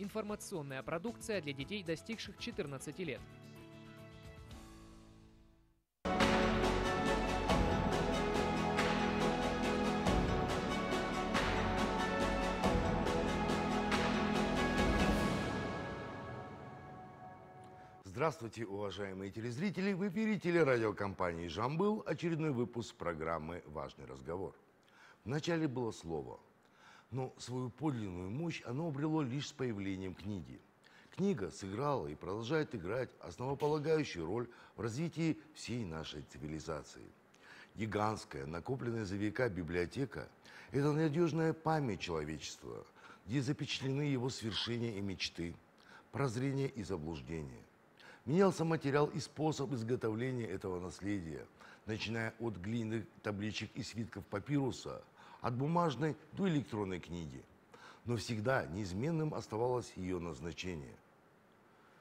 Информационная продукция для детей, достигших 14 лет. Здравствуйте, уважаемые телезрители! В эфире телерадиокомпании «Жамбыл» очередной выпуск программы «Важный разговор». Вначале было слово, но свою подлинную мощь оно обрело лишь с появлением книги. Книга сыграла и продолжает играть основополагающую роль в развитии всей нашей цивилизации. Гигантская, накопленная за века библиотека – это надежная память человечества, где запечатлены его свершения и мечты, прозрения и заблуждения. Менялся материал и способ изготовления этого наследия, начиная от глиняных табличек и свитков папируса, от бумажной до электронной книги. Но всегда неизменным оставалось ее назначение.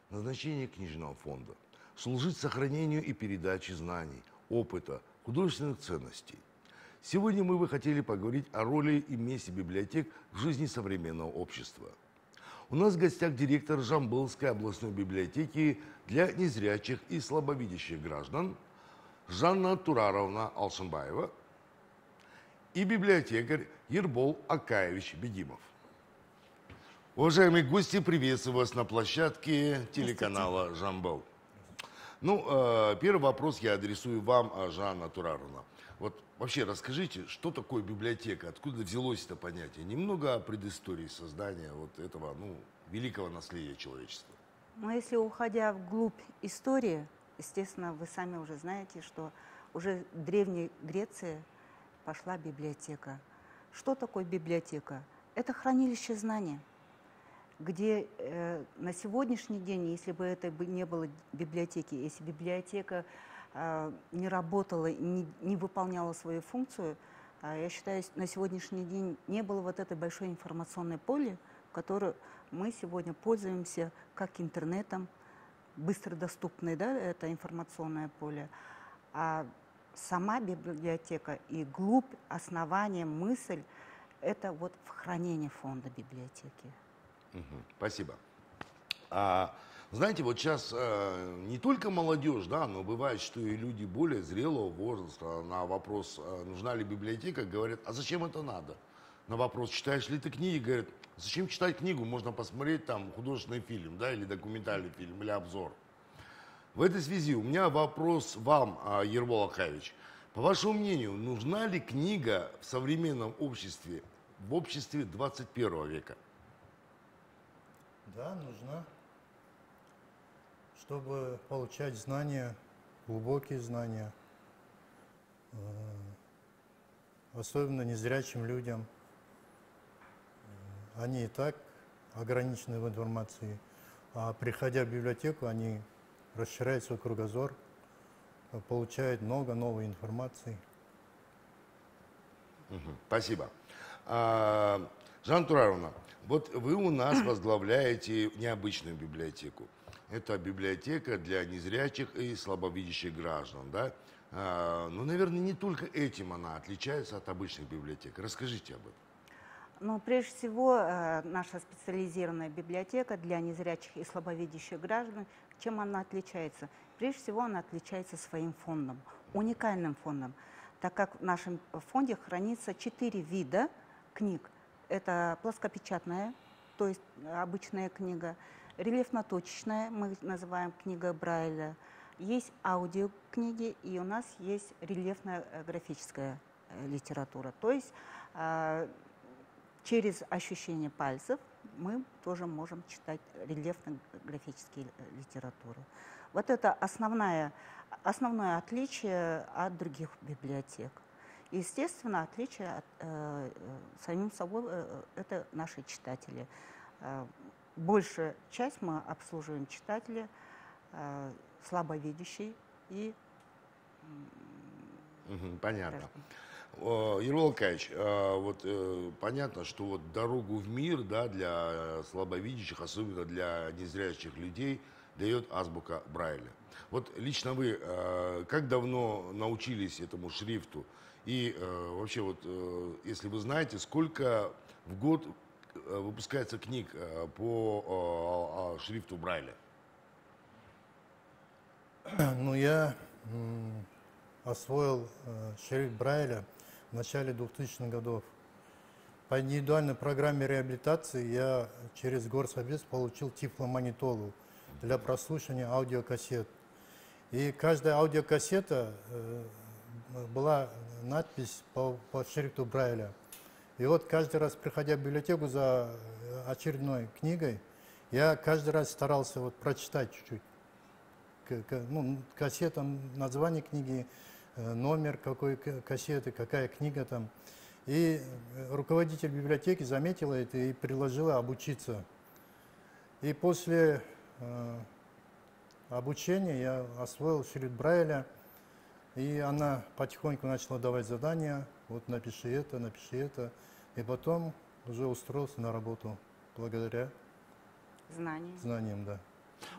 Назначение книжного фонда – служить сохранению и передаче знаний, опыта, художественных ценностей. Сегодня мы бы хотели поговорить о роли и месте библиотек в жизни современного общества. У нас в гостях директор Жамбылской областной библиотеки для незрячих и слабовидящих граждан Жанна Тураровна Алшанбаева и библиотекарь Ербол Акаевич Бедимов. Уважаемые гости, приветствую вас на площадке телеканала «Жамбыл». Ну, первый вопрос я адресую вам, Жанна Тураровна. Вот вообще расскажите, что такое библиотека, откуда взялось это понятие? Немного о предыстории создания вот этого, великого наследия человечества. Ну, если уходя вглубь истории, естественно, вы сами уже знаете, что уже в Древней Греции пошла библиотека. Что такое библиотека? Это хранилище знаний, где на сегодняшний день, если бы это не было библиотеки, если библиотека не работала, не выполняла свою функцию, я считаю, на сегодняшний день не было вот этой большой информационной поля, которой мы сегодня пользуемся как интернетом, быстро доступной, да, это информационное поле. А сама библиотека и глубь, основание, мысль – это вот в хранении фонда библиотеки. Спасибо. Знаете, вот сейчас не только молодежь, да, но бывает, что и люди более зрелого возраста на вопрос, нужна ли библиотека, говорят, а зачем это надо? На вопрос, читаешь ли ты книги, говорят, зачем читать книгу, можно посмотреть там художественный фильм, да, или документальный фильм, или обзор. В этой связи у меня вопрос вам, Ербол Акаевич. По вашему мнению, нужна ли книга в современном обществе, в обществе 21 века? Да, нужна. Чтобы получать знания, глубокие знания, особенно незрячим людям. Они и так ограничены в информации, а приходя в библиотеку, они расширяют свой кругозор, получают много новой информации. Спасибо. Жанна Тураровна, вот вы у нас возглавляете необычную библиотеку. Это библиотека для незрячих и слабовидящих граждан, да? Но, наверное, не только этим она отличается от обычных библиотек. Расскажите об этом. Ну, прежде всего, наша специализированная библиотека для незрячих и слабовидящих граждан, чем она отличается? Прежде всего, она отличается своим фондом, уникальным фондом, так как в нашем фонде хранится 4 вида книг. Это плоскопечатная, то есть обычная книга, рельефно-точечная, мы называем книга Брайля, есть аудиокниги, и у нас есть рельефно-графическая литература. То есть через ощущение пальцев мы тоже можем читать рельефно-графические литературы. Вот это основное отличие от других библиотек. Естественно, отличие от, самим собой, это наши читатели. Большая часть мы обслуживаем читателей, слабовидящий и... Понятно. Ербол Акаевич, вот понятно, что вот дорогу в мир, да, для слабовидящих, особенно для незрячих людей, дает азбука Брайля. Вот лично вы как давно научились этому шрифту? И вообще, вот если вы знаете, сколько в год выпускается книг по шрифту Брайля? Ну, я освоил шрифт Брайля в начале 2000-х годов. По индивидуальной программе реабилитации я через Горсовет получил тифломонитолу для прослушивания аудиокассет. И каждая аудиокассета была надпись по шрифту Брайля. И вот каждый раз, приходя в библиотеку за очередной книгой, я каждый раз старался вот прочитать чуть-чуть. Ну, кассета, название книги, номер какой кассеты, какая книга там. И руководитель библиотеки заметила это и предложила обучиться. И после обучения я освоил шрифт Брайля, и она потихоньку начала давать задания. Вот напиши это, напиши это. И потом уже устроился на работу благодаря знаниям, да.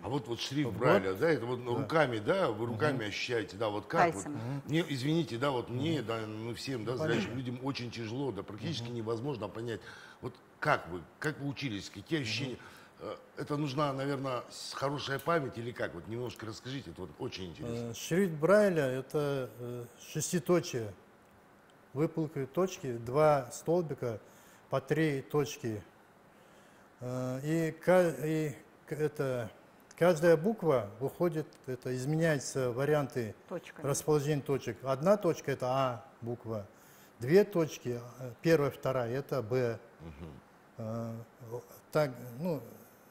А вот шрифт Брайля, да, это вот руками, да, вы руками ощущаете, да, вот как вот. Мне, извините, да, вот мне, да, ну всем, да, зрячим людям очень тяжело, да, практически невозможно понять, вот как вы учились, какие ощущения, это нужна, наверное, хорошая память или как, вот немножко расскажите, это вот очень интересно. Шрифт Брайля это шеститочие, выпуклые точки, два столбика по три точки, и это... Каждая буква выходит, это изменяются варианты расположения точек. Одна точка – это А буква. Две точки, первая, вторая – это Б. Так, ну,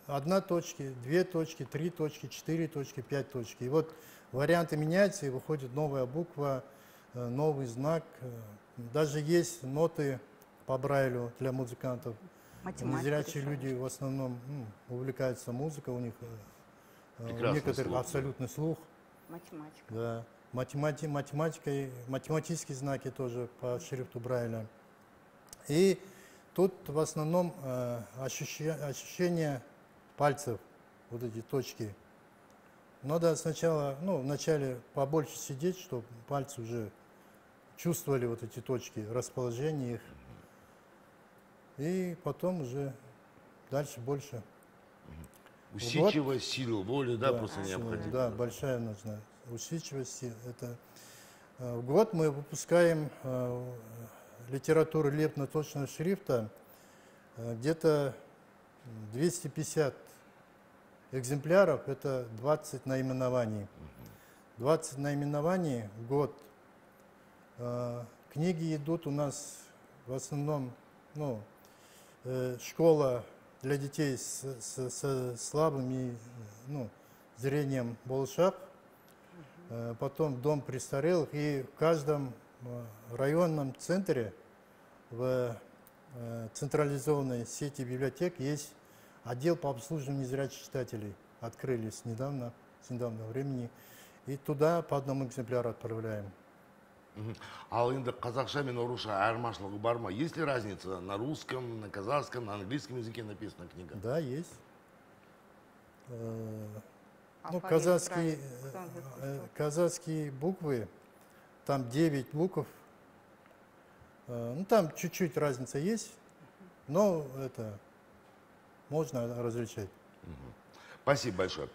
одна точка, две точки, три точки, четыре точки, пять точки. И вот варианты меняются, и выходит новая буква, новый знак. Даже есть ноты по Брайлю для музыкантов. Незрячие люди в основном увлекаются музыкой, у них... Прекрасный у некоторых слух, абсолютный слух. Математика. Да. Математические знаки тоже по шрифту Брайля. И тут в основном ощущение пальцев, вот эти точки. Надо сначала, ну, вначале побольше сидеть, чтобы пальцы уже чувствовали вот эти точки, расположение их. И потом уже дальше больше. Усидчивость, вот. Силу воли, да, просто необходимо. Да, большая нужна усидчивость. Это... В год мы выпускаем литературу лепно-точного шрифта где-то 250 экземпляров, это 20 наименований. 20 наименований в год. Книги идут у нас в основном, ну, школа, для детей с слабым и, ну, зрением Балшаб, потом дом престарелых, и в каждом районном центре в централизованной сети библиотек есть отдел по обслуживанию незрячих читателей. Открылись недавно, с недавнего времени, и туда по одному экземпляру отправляем. Ал енді қазақша мен орысша айырмашылығы бар ма? Есть ли разница на русском, на казахском, на английском языке написана книга? Да, есть. Ну, казахские буквы, там 9 букв. Ну, там чуть-чуть разница есть, но это можно различать. Спасибо большое.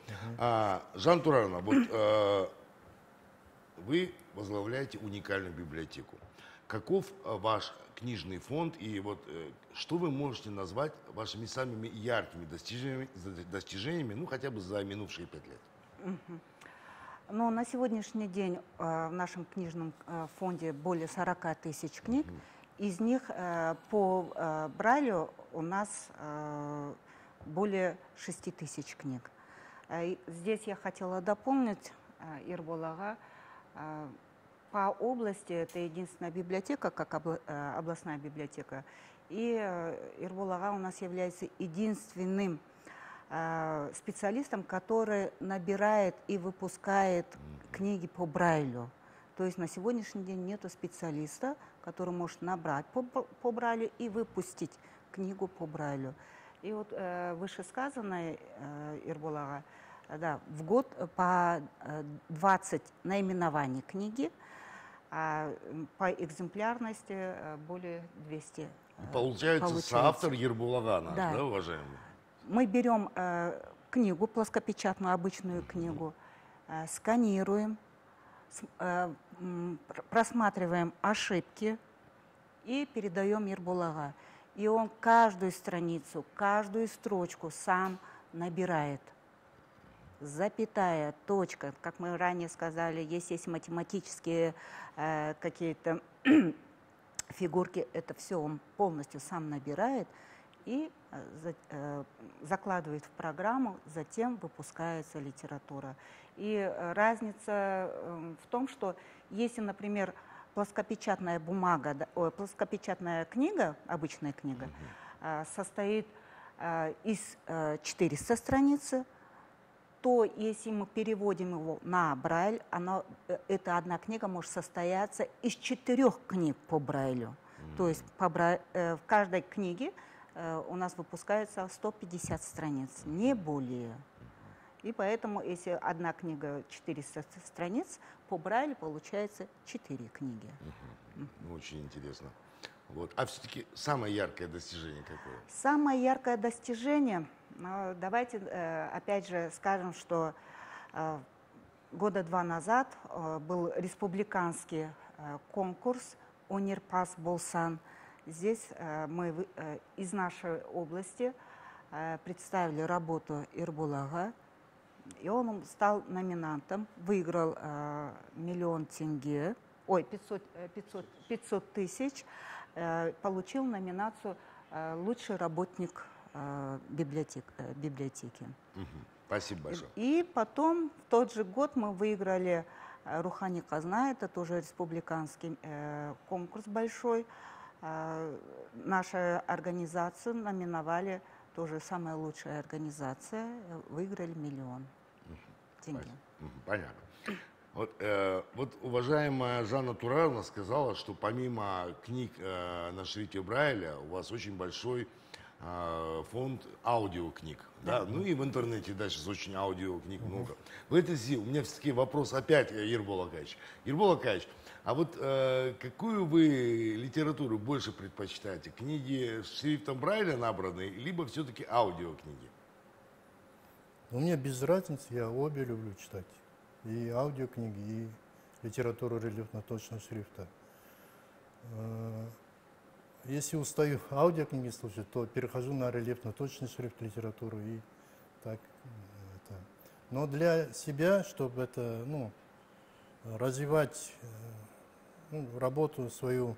Жанна Тураровна, вот... Вы возглавляете уникальную библиотеку. Каков ваш книжный фонд и вот что вы можете назвать вашими самыми яркими достижениями, ну хотя бы за минувшие 5 лет? Ну, на сегодняшний день в нашем книжном фонде более 40 тысяч книг. Из них по Брайлю у нас более 6 тысяч книг. Здесь я хотела дополнить Ерболага. По области это единственная библиотека, как областная библиотека. И Ербол-ага у нас является единственным специалистом, который набирает и выпускает книги по Брайлю. То есть на сегодняшний день нет специалиста, который может набрать по Брайлю и выпустить книгу по Брайлю. И вот вышесказанное, Ербол-ага, да, в год по 20 наименований книги, а по экземплярности более 200 Получается, соавтор Ербол Акаевич, да, уважаемый? Мы берем книгу, плоскопечатную, обычную книгу, сканируем, просматриваем ошибки и передаем Ерболу Акаевичу. И он каждую страницу, каждую строчку сам набирает. Запятая, точка, как мы ранее сказали, есть математические какие-то фигурки, это все он полностью сам набирает и закладывает в программу, затем выпускается литература. И разница в том, что если, например, плоскопечатная бумага, плоскопечатная книга, обычная книга, состоит из 400 страниц, то если мы переводим его на Брайль, эта одна книга может состояться из 4 книг по Брайлю. То есть в каждой книге у нас выпускается 150 страниц, не более. И поэтому, если одна книга 400 страниц, по Брайлю получается 4 книги. Очень интересно. Вот. А все-таки самое яркое достижение какое? Самое яркое достижение, давайте опять же скажем, что года 2 назад был республиканский конкурс «Онерпас Болсан». Здесь мы из нашей области представили работу Ербола Акаевича. И он стал номинантом, выиграл 500 тысяч, получил номинацию «Лучший работник библиотеки». Спасибо большое. И потом в тот же год мы выиграли «Рухани-казна», это тоже республиканский конкурс большой. Нашу организацию номиновали тоже самая лучшая организация, выиграли 1 000 000 тенге. Понятно. Вот уважаемая Жанна Тураровна сказала, что помимо книг на шрифте Брайля у вас очень большой фонд аудиокниг. Да? Да. Ну и в интернете, да, сейчас очень аудиокниг много. В этой связи у меня все-таки вопрос опять Ербол Акаевич. Ербол Акаевич, а вот какую вы литературу больше предпочитаете? Книги с шрифтом Брайля набранные, либо все-таки аудиокниги? У меня без разницы, я обе люблю читать. И аудиокниги, и литературу рельефно-точного шрифта. Если устаю аудиокниги слушать, то перехожу на рельефно-точный шрифт, литературу и так. Это. Но для себя, чтобы это, ну, развивать работу свою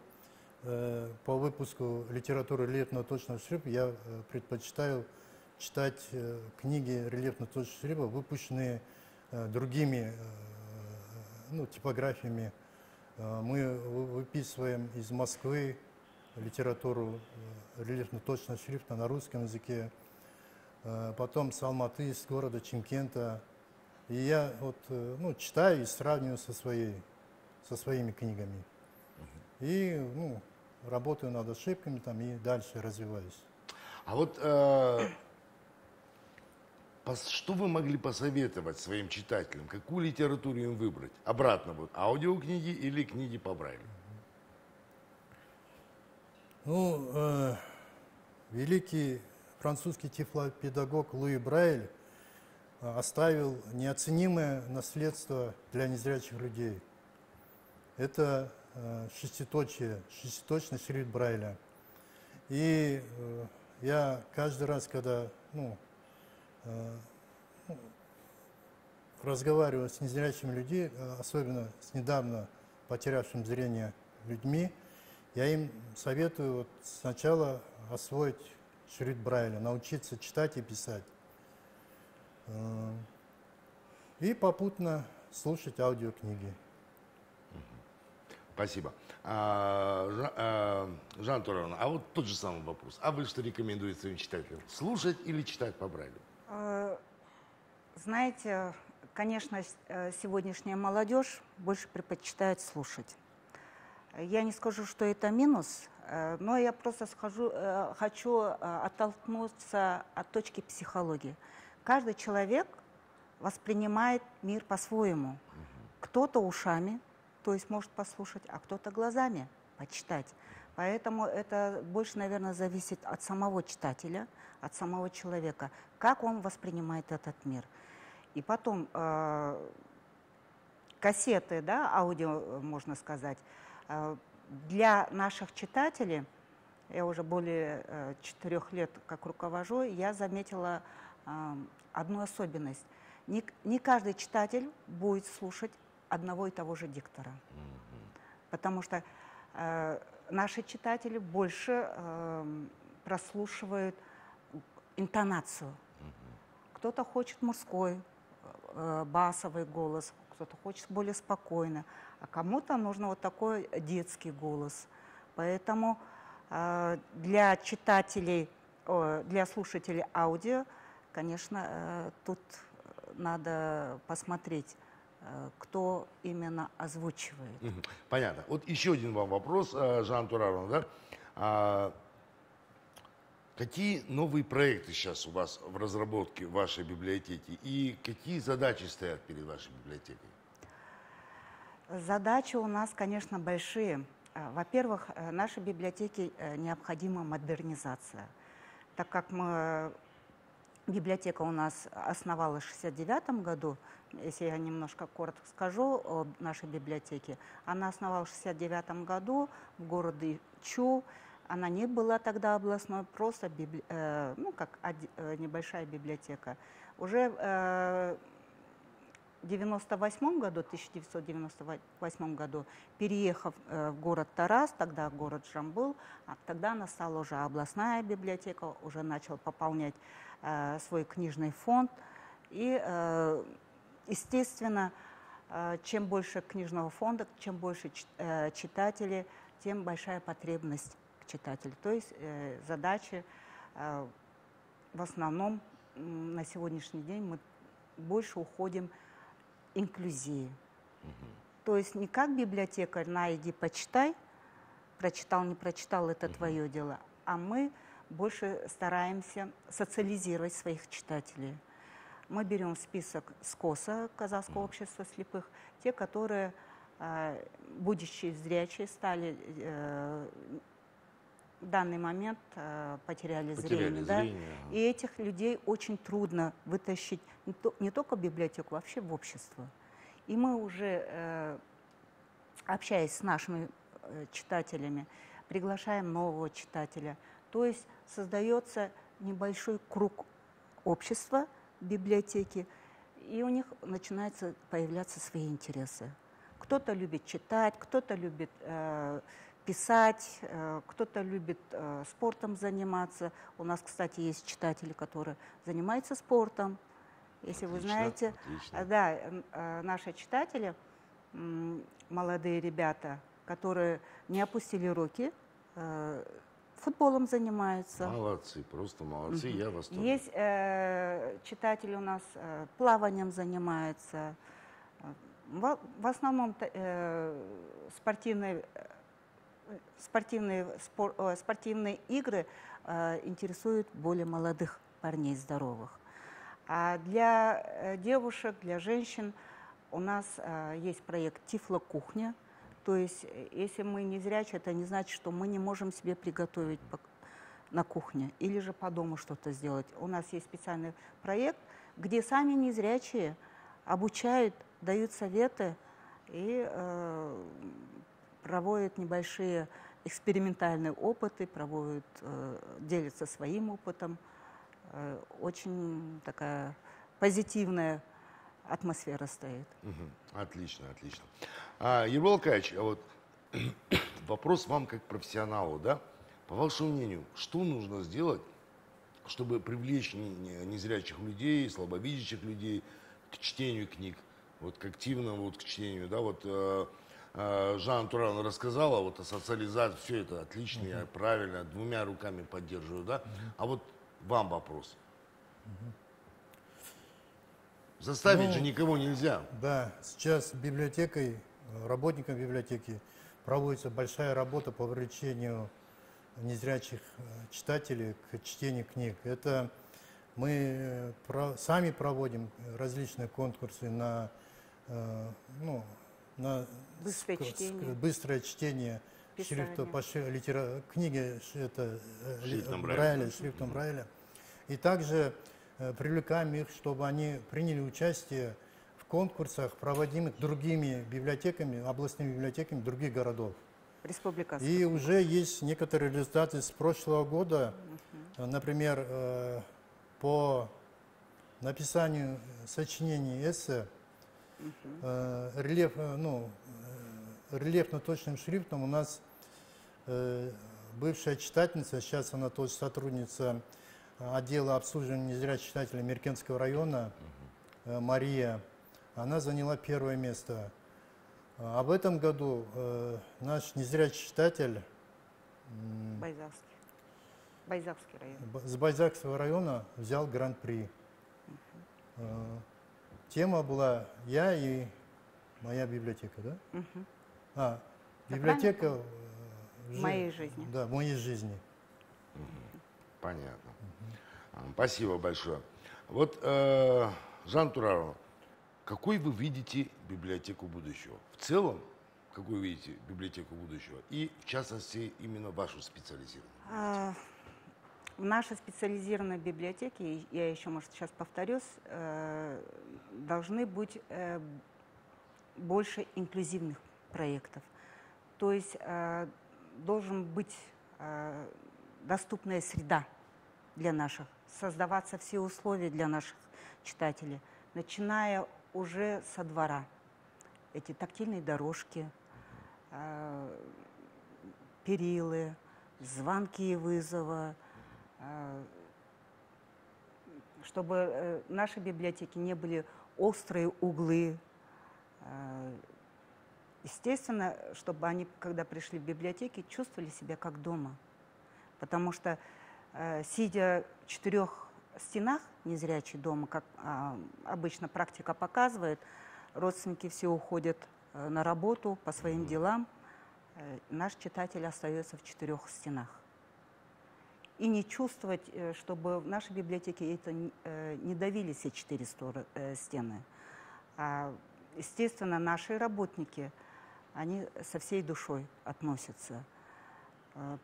по выпуску литературы рельефно-точного шрифта, я предпочитаю читать книги рельефно-точного шрифта, выпущенные другими типографиями. Мы выписываем из Москвы литературу рельефно-точного шрифта на русском языке, потом с Алматы, с города Чимкента. И я вот, читаю и сравниваю со своими книгами. И работаю над ошибками там, и дальше развиваюсь. А вот что вы могли посоветовать своим читателям? Какую литературу им выбрать? Обратно, вот, аудиокниги или книги по Брайлю? Великий французский тифлопедагог Луи Брайль оставил неоценимое наследство для незрячих людей. Это шеститочие, шеститочный шрифт Брайля. И я каждый раз, когда разговариваю с незрячими людьми, особенно с недавно потерявшим зрение людьми, я им советую вот сначала освоить шрифт Брайля, научиться читать и писать. И попутно слушать аудиокниги. Спасибо. Жанна Тураровна, а вот тот же самый вопрос. А вы что рекомендуете своим читателям? Слушать или читать по Брайлю? Знаете, конечно, сегодняшняя молодежь больше предпочитает слушать. Я не скажу, что это минус, но я просто хочу оттолкнуться от точки психологии. Каждый человек воспринимает мир по-своему. Кто-то ушами, то есть может послушать, а кто-то глазами почитать. Поэтому это больше, наверное, зависит от самого читателя, от самого человека, как он воспринимает этот мир. И потом кассеты, да, аудио, можно сказать, для наших читателей, я уже более 4 лет как руковожу, я заметила одну особенность. Не каждый читатель будет слушать одного и того же диктора. Потому что наши читатели больше прослушивают интонацию. Кто-то хочет мужской, басовый голос, кто-то хочет более спокойно, а кому-то нужно вот такой детский голос. Поэтому для читателей, для слушателей аудио, конечно, тут надо посмотреть, кто именно озвучивает. Понятно. Вот еще один вам вопрос, Жанна Тураровна, да? Какие новые проекты сейчас у вас в разработке в вашей библиотеке и какие задачи стоят перед вашей библиотекой? Задачи у нас, конечно, большие. Во-первых, нашей библиотеке необходима модернизация. Так как библиотека у нас основалась в 1969 году, если я немножко коротко скажу о нашей библиотеке, она основалась в 1969 году в городе Чу. Она не была тогда областной, просто ну, как небольшая библиотека. Уже в 1998 году, переехав в город Тараз, тогда город Жамбыл, тогда она стала уже областная библиотека, уже начала пополнять свой книжный фонд. И, естественно, чем больше книжного фонда, чем больше читателей, тем большая потребность читатель. То есть задачи в основном на сегодняшний день мы больше уходим инклюзии. То есть не как библиотекарь, на, иди почитай, прочитал, не прочитал, это твое дело, а мы больше стараемся социализировать своих читателей. Мы берем список с КОСа, Казахского общества слепых, те, которые, будучи зрячие, стали... в данный момент потеряли зрение. Да? И этих людей очень трудно вытащить не только в библиотеку, вообще в общество. И мы уже, общаясь с нашими читателями, приглашаем нового читателя. То есть создается небольшой круг общества библиотеки, и у них начинаются появляться свои интересы. Кто-то любит читать, кто-то любит... писать, кто-то любит спортом заниматься. У нас, кстати, есть читатели, которые занимаются спортом. Если вы знаете, да, наши читатели, молодые ребята, которые не опустили руки, футболом занимаются. Молодцы, просто молодцы, я в восторге. Есть читатели у нас плаванием занимаются. В основном спортивные игры интересуют более молодых парней, здоровых. А для девушек, для женщин у нас есть проект «Тифло-кухня». То есть, если мы незрячие, это не значит, что мы не можем себе приготовить на кухне или же по дому что-то сделать. У нас есть специальный проект, где сами незрячие обучают, дают советы и проводят небольшие экспериментальные опыты, проводят, делятся своим опытом. Очень такая позитивная атмосфера стоит. Отлично, отлично. Ербол Акаевич, вот вопрос вам как профессионалу, да? По вашему мнению, что нужно сделать, чтобы привлечь незрячих людей, слабовидящих людей к чтению книг, вот к активному вот к чтению, да, вот Жанна Тураровна рассказала вот о социализации, все это отлично, я правильно, двумя руками поддерживаю, да? А вот вам вопрос. Заставить же никого нельзя. Да, сейчас библиотекой, работникам библиотеки проводится большая работа по вовлечению незрячих читателей к чтению книг. Это мы сами проводим различные конкурсы на быстрое чтение шрифту, по книге это, шрифтом Брайля. И также привлекаем их, чтобы они приняли участие в конкурсах, проводимых другими библиотеками, областными библиотеками других городов. И уже есть некоторые результаты с прошлого года, например, по написанию сочинений эссе, рельефно-точным шрифтом у нас бывшая читательница, сейчас она тоже сотрудница отдела обслуживания незрячих читателей Меркенского района, Мария, она заняла первое место. А в этом году наш незрячий читатель Байзакский район. С Байзакского района взял гран-при. Тема была «Я и моя библиотека», да? Библиотека в моей жизни. Да, в моей жизни. Понятно. Спасибо большое. Вот, Жанна Тураровна, какой вы видите библиотеку будущего? В целом, какую видите библиотеку будущего? И, в частности, именно вашу специализированную? В нашей специализированной библиотеке, я еще, может, сейчас повторюсь, должны быть больше инклюзивных проектов. То есть должен быть доступная среда для наших, создаваться все условия для наших читателей, начиная уже со двора. Эти тактильные дорожки, перилы, звонки и вызова, чтобы в нашей библиотеке не были острые углы. Естественно, чтобы они, когда пришли в библиотеку, чувствовали себя как дома. Потому что, сидя в четырех стенах незрячий дома, как обычно практика показывает, родственники все уходят на работу по своим делам, наш читатель остается в четырех стенах. И не чувствовать, чтобы в нашей библиотеке это не давили все четыре стены. Естественно, наши работники, они со всей душой относятся.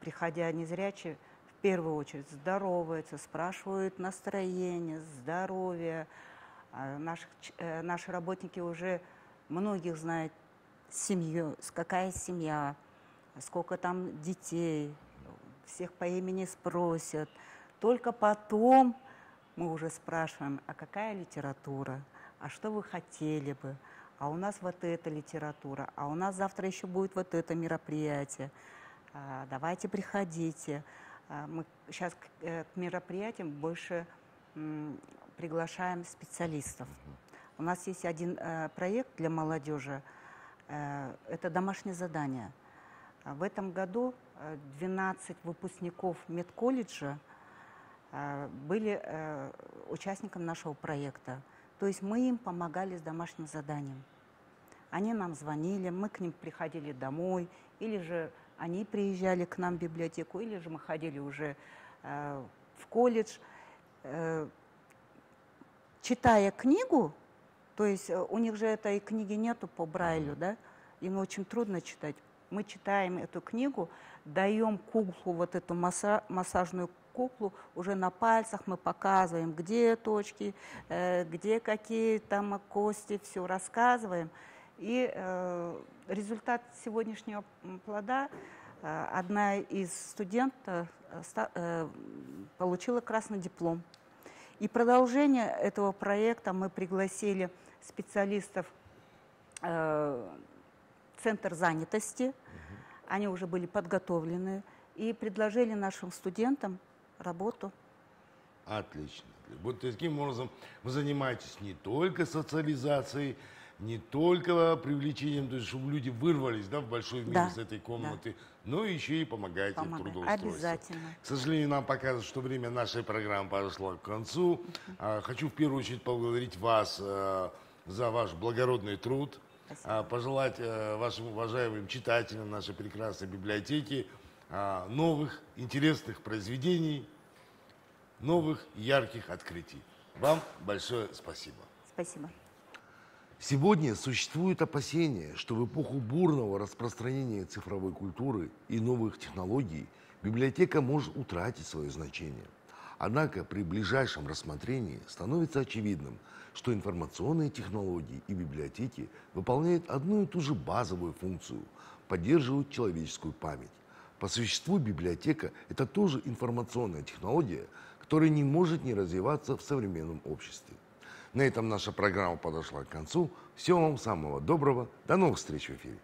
Приходя незрячие, в первую очередь здороваются, спрашивают настроение, здоровье. Наши работники уже многих знают семью, какая семья, сколько там детей. Всех по имени спросят. Только потом мы уже спрашиваем, а какая литература, а что вы хотели бы, а у нас вот эта литература, а у нас завтра еще будет вот это мероприятие. Давайте приходите. Мы сейчас к мероприятиям больше приглашаем специалистов. У нас есть один проект для молодежи, это домашнее задание. В этом году 12 выпускников медколледжа были участниками нашего проекта. То есть мы им помогали с домашним заданием. Они нам звонили, мы к ним приходили домой, или же они приезжали к нам в библиотеку, или же мы ходили уже в колледж. Читая книгу, то есть у них же этой книги нету по Брайлю, да? Им очень трудно читать. Мы читаем эту книгу, даем куклу, вот эту массажную куклу, уже на пальцах мы показываем, где точки, где какие там кости, все рассказываем. И результат сегодняшнего плода, одна из студентов получила красный диплом. И продолжение этого проекта мы пригласили специалистов Центр занятости, они уже были подготовлены и предложили нашим студентам работу. Отлично. Вот таким образом вы занимаетесь не только социализацией, не только привлечением, то есть, чтобы люди вырвались, да, в большой мир, да, с этой комнаты, да, но еще и помогаете в трудоустройстве. Обязательно. К сожалению, нам показывают, что время нашей программы подошло к концу. Хочу в первую очередь поблагодарить вас за ваш благородный труд. Пожелать вашим уважаемым читателям нашей прекрасной библиотеки новых интересных произведений, новых ярких открытий. Вам большое спасибо. Спасибо. Сегодня существует опасение, что в эпоху бурного распространения цифровой культуры и новых технологий библиотека может утратить свое значение. Однако при ближайшем рассмотрении становится очевидным, что информационные технологии и библиотеки выполняют одну и ту же базовую функцию – поддерживают человеческую память. По существу библиотека – это тоже информационная технология, которая не может не развиваться в современном обществе. На этом наша программа подошла к концу. Всего вам самого доброго. До новых встреч в эфире.